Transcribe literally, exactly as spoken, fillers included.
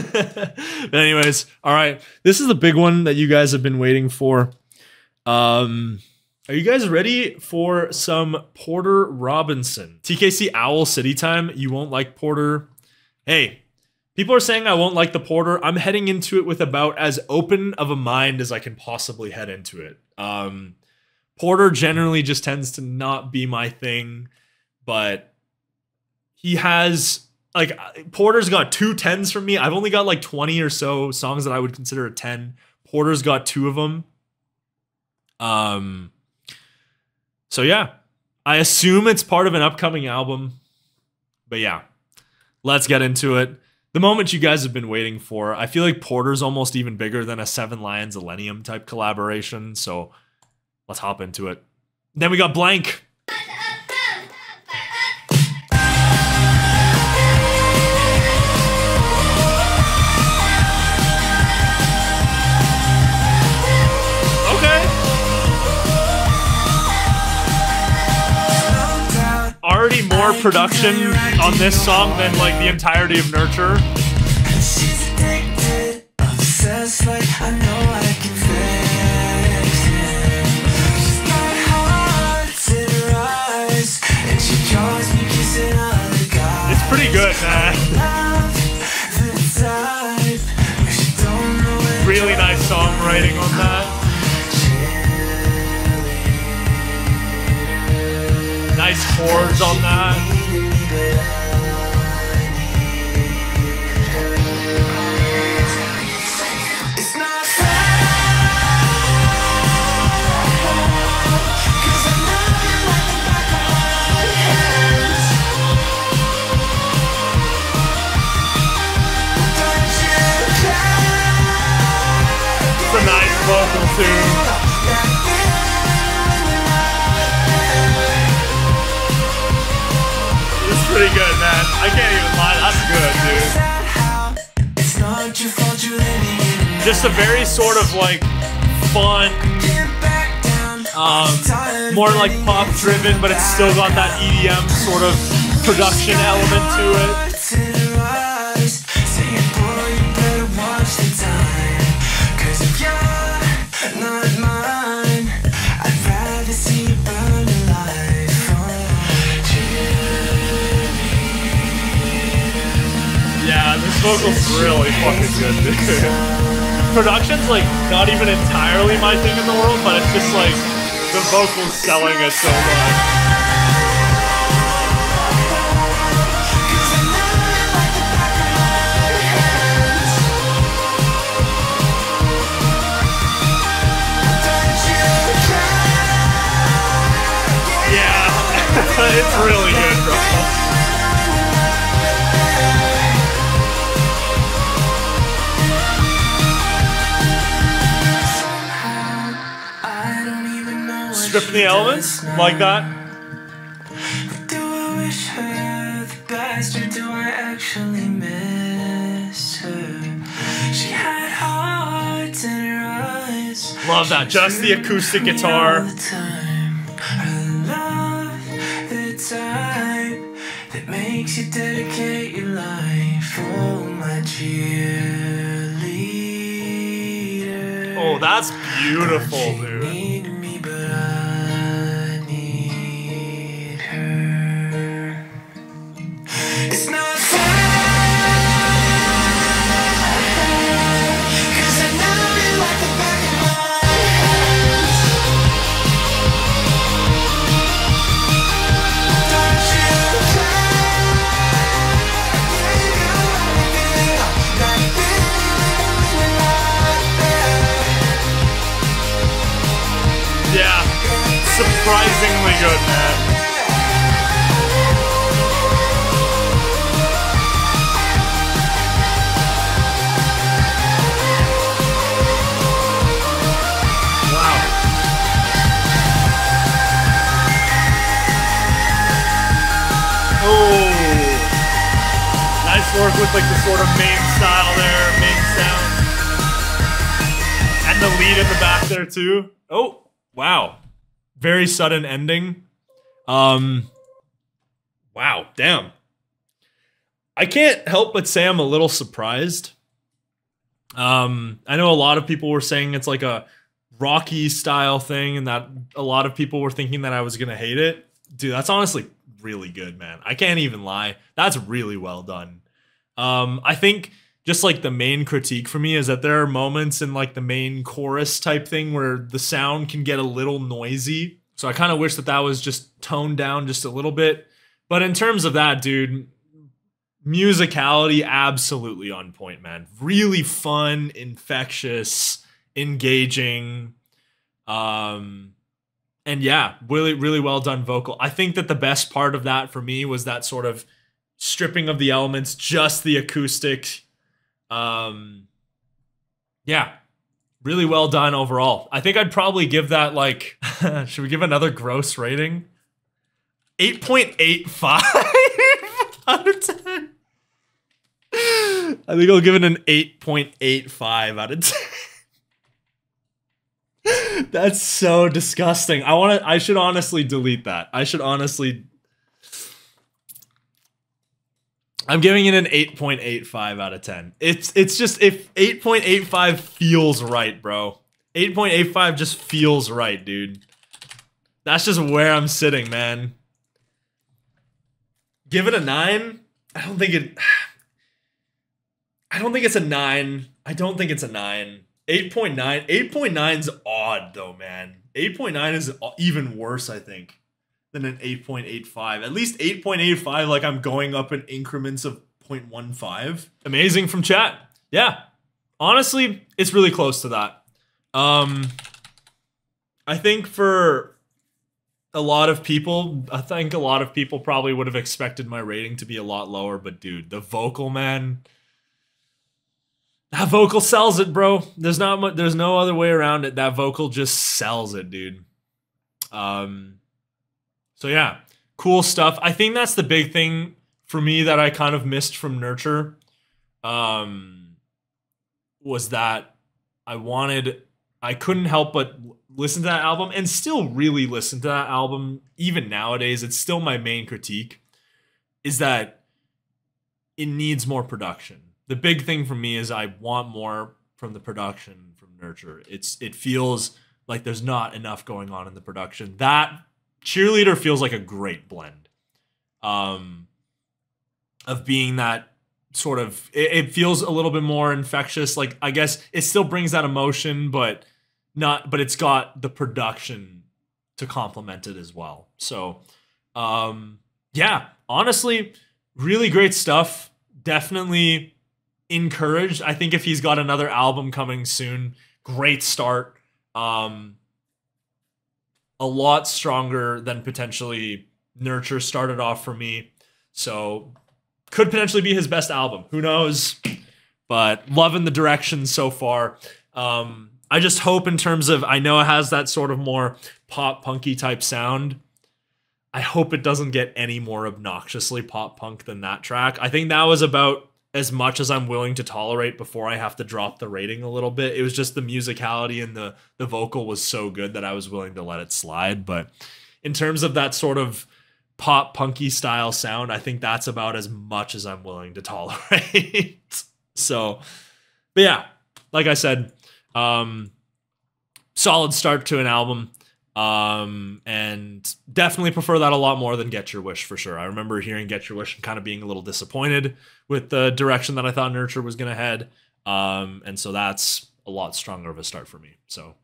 But anyways, all right. This is the big one that you guys have been waiting for. Um, are you guys ready for some Porter Robinson? T K C Owl City time. You won't like Porter. Hey, people are saying I won't like the Porter. I'm heading into it with about as open of a mind as I can possibly head into it. Um, Porter generally just tends to not be my thing, but he has... Like, Porter's got two tens from me. I've only got like twenty or so songs that I would consider a ten. Porter's got two of them. Um, so yeah, I assume it's part of an upcoming album. But yeah, let's get into it. The moment you guys have been waiting for. I feel like Porter's almost even bigger than a Seven Lions Millennium type collaboration. So let's hop into it. Then we got Blank. Already more production on this song than like the entirety of Nurture. It's pretty good, man. Really nice songwriting on that. Nice chords on that. It's a nice vocal too. Pretty good, man. I can't even lie. That's good, dude. Just a very sort of like fun, um, more like pop driven, but it's still got that E D M sort of production element to it. Vocals really fucking good, dude. Production's like not even entirely my thing in the world, but it's just like the vocals selling it so much. Yeah, it's really good, bro. Stripping the elements like that. Do I wish her the best, or do I actually miss her? She had hearts in her eyes. Love that, just the acoustic guitar. I love the type that makes you dedicate your life for my cheerleader. Oh, that's beautiful, dude. Surprisingly good, man. Wow. Oh, nice work with like the sort of main style there, main sound, and the lead in the back there too. Oh, wow. Very sudden ending. Um, wow, damn. I can't help but say I'm a little surprised. Um, I know a lot of people were saying it's like a Rocky style thing, and that a lot of people were thinking that I was gonna hate it. Dude, that's honestly really good, man. I can't even lie. That's really well done. Um, I think just like the main critique for me is that there are moments in like the main chorus type thing where the sound can get a little noisy. So I kind of wish that that was just toned down just a little bit. But in terms of that, dude, musicality, absolutely on point, man. Really fun, infectious, engaging. Um, and yeah, really, really well done vocal. I think that the best part of that for me was that sort of stripping of the elements, just the acoustic. Um, yeah, really well done overall. I think I'd probably give that like, should we give another gross rating? eight point eight five out of ten. I think I'll give it an eight point eight five out of ten. That's so disgusting. I want to, I should honestly delete that. I should honestly. I'm giving it an eight point eight five out of ten. It's, it's just, if eight point eight five feels right, bro. eight point eight five just feels right, dude. That's just where I'm sitting, man. Give it a nine. I don't think it, I don't think it's a nine. I don't think it's a nine. eight point nine. eight point nine is odd though, man. eight point nine is even worse, I think, than an eight point eight five. At least eight point eight five, like I'm going up in increments of zero point one five. Amazing from chat. Yeah. Honestly, it's really close to that. Um, I think for a lot of people, I think a lot of people probably would have expected my rating to be a lot lower, but dude, the vocal, man, that vocal sells it, bro. There's not much, there's no other way around it. That vocal just sells it, dude. Um, so yeah, cool stuff. I think that's the big thing for me that I kind of missed from Nurture, um, was that I wanted, I couldn't help but listen to that album, and still really listen to that album. Even nowadays, it's still my main critique, is that it needs more production. The big thing for me is I want more from the production from Nurture. It's, it feels like there's not enough going on in the production. That Cheerleader feels like a great blend, um, of being that sort of, it, it feels a little bit more infectious. Like, I guess it still brings that emotion, but not, but it's got the production to complement it as well. So, um, yeah, honestly, really great stuff. Definitely encouraged. I think if he's got another album coming soon, great start. Um, a lot stronger than potentially Nurture started off for me. So could potentially be his best album. Who knows? But loving the direction so far. Um, I just hope in terms of, I know it has that sort of more pop punky type sound. I hope it doesn't get any more obnoxiously pop punk than that track. I think that was about as much as I'm willing to tolerate before I have to drop the rating a little bit. It was just the musicality and the, the vocal was so good that I was willing to let it slide. But in terms of that sort of pop punky style sound, I think that's about as much as I'm willing to tolerate. So, but yeah, like I said, Um, solid start to an album, um, and definitely prefer that a lot more than Get Your Wish for sure. I remember hearing Get Your Wish and kind of being a little disappointed with the direction that I thought Nurture was going to head. Um, and so that's a lot stronger of a start for me. So